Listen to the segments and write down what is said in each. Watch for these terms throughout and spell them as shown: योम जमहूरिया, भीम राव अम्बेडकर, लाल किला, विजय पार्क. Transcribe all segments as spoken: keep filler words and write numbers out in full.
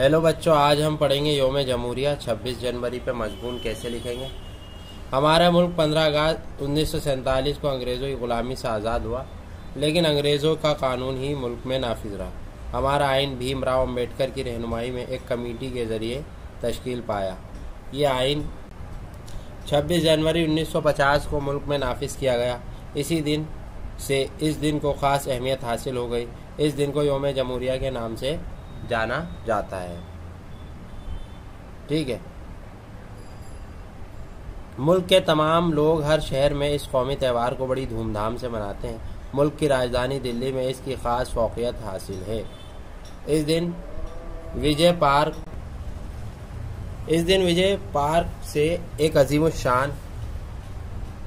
Hello बच्चों, आज हम पढ़ेंगे योम जमहूरिया छब्बीस जनवरी पर मजमून कैसे लिखेंगे। हमारा मुल्क पंद्रह अगस्त उन्नीस सौ सैंतालीस को अंग्रेज़ों की ग़ुलामी से आज़ाद हुआ, लेकिन अंग्रेज़ों का कानून ही मुल्क में नाफिज रहा। हमारा आइन भीम राव अम्बेडकर की रहनुमाई में एक कमेटी के ज़रिए तश्कील पाया। ये आइन छब्बीस जनवरी उन्नीस सौ पचास को मुल्क में नाफिज किया गया। इसी दिन से इस दिन को ख़ास अहमियत हासिल हो गई। इस दिन को योम जमहूरिया के नाम से जाना जाता है। ठीक है, मुल्क के तमाम लोग हर शहर में इस कौमी त्यौहार को बड़ी धूमधाम से मनाते हैं। मुल्क की राजधानी दिल्ली में इसकी ख़ास फौकियत हासिल है। इस दिन विजय पार्क इस दिन विजय पार्क से एक अजीम शान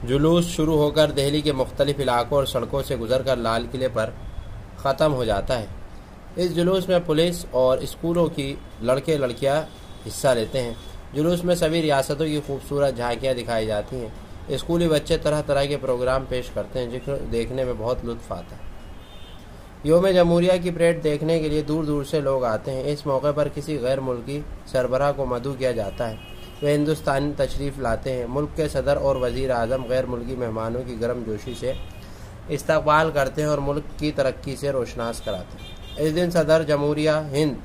जुलूस शुरू होकर दिल्ली के मुख्तलिफ इलाकों और सड़कों से गुजरकर लाल किले पर ख़त्म हो जाता है। इस जुलूस में पुलिस और स्कूलों की लड़के लड़कियां हिस्सा लेते हैं। जुलूस में सभी रियासतों की खूबसूरत झांकियां दिखाई जाती हैं। स्कूली बच्चे तरह तरह के प्रोग्राम पेश करते हैं, जिनको देखने में बहुत लुत्फ़ आता है। योम जमहूरिया की परेड देखने के लिए दूर दूर से लोग आते हैं। इस मौके पर किसी गैर मुल्की सरबराह को मदऊ किया जाता है। वे हिंदुस्तानी तशरीफ़ लाते हैं। मुल्क के सदर और वज़ीर आज़म गैर मुल्की मेहमानों की गर्म जोशी से इस्तकबाल करते हैं और मुल्क की तरक्की से रोशनास कराते हैं। इस दिन सदर जमहूरिया हिंद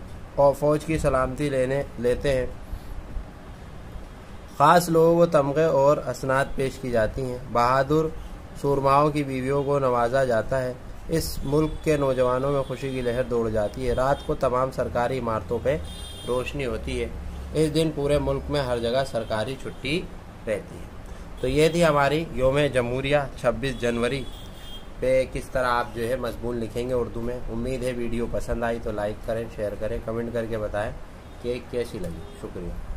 और फौज की सलामती लेने लेते हैं। ख़ास लोग व तमगे और असनाद पेश की जाती हैं। बहादुर सूरमाओं की बीवियों को नवाजा जाता है। इस मुल्क के नौजवानों में खुशी की लहर दौड़ जाती है। रात को तमाम सरकारी इमारतों पे रोशनी होती है। इस दिन पूरे मुल्क में हर जगह सरकारी छुट्टी रहती है। तो ये थी हमारी योम जमहूरिया छब्बीस जनवरी पे किस तरह आप जो है मजमून लिखेंगे उर्दू में। उम्मीद है वीडियो पसंद आई तो लाइक करें, शेयर करें, कमेंट करके बताएं कि कैसी लगी। शुक्रिया।